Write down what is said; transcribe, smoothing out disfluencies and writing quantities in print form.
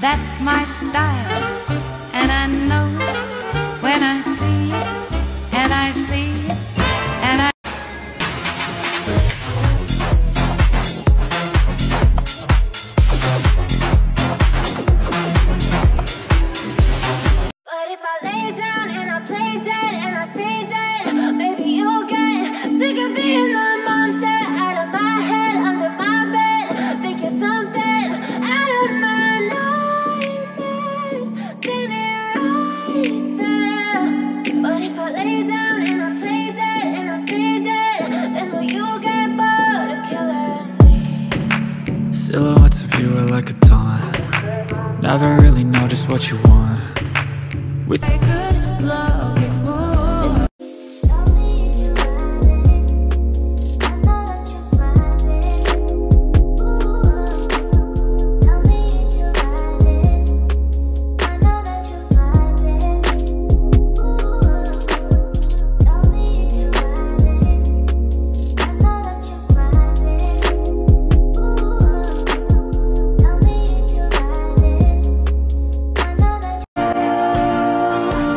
that's my style. And I know when I see it, and I see it, and I... But if I lay down and I play dead and I stay dead, maybe you'll get sick of being the monster out of my head, under my bed. Think you're something out of my nightmares, sitting right there. But if I lay down and I play dead and I stay dead, then will you get bored of killing me? Silhouettes of you are like a taunt. Never really know just what you want. With I could love you more. Tell me you love it, I know that you love it. Ooh, tell me if you love it, I know that you love it. Ooh, tell me if you love it, I know that you love it. Ooh, tell me if you love it, I know that you love it.